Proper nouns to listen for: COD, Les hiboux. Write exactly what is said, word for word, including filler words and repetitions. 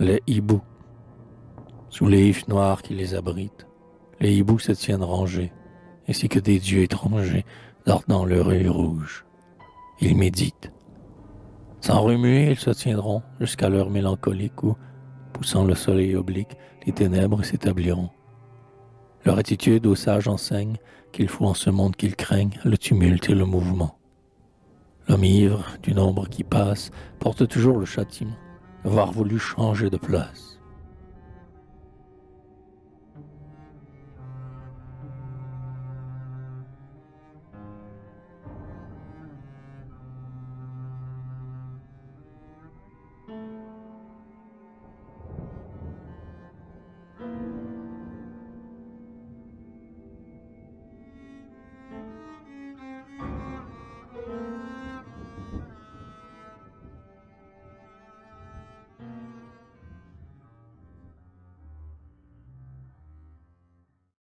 les hiboux. Sous les ifs noirs qui les abritent, les hiboux se tiennent rangés, ainsi que des dieux étrangers dardant leur œil rouge. Ils méditent. Sans remuer, ils se tiendront jusqu'à l'heure mélancolique où, poussant le soleil oblique, les ténèbres s'établiront. Leur attitude aux sages enseigne qu'il faut en ce monde qu'ils craignent le tumulte et le mouvement. L'homme ivre du nombre qui passe porte toujours le châtiment d'avoir voulu changer de place.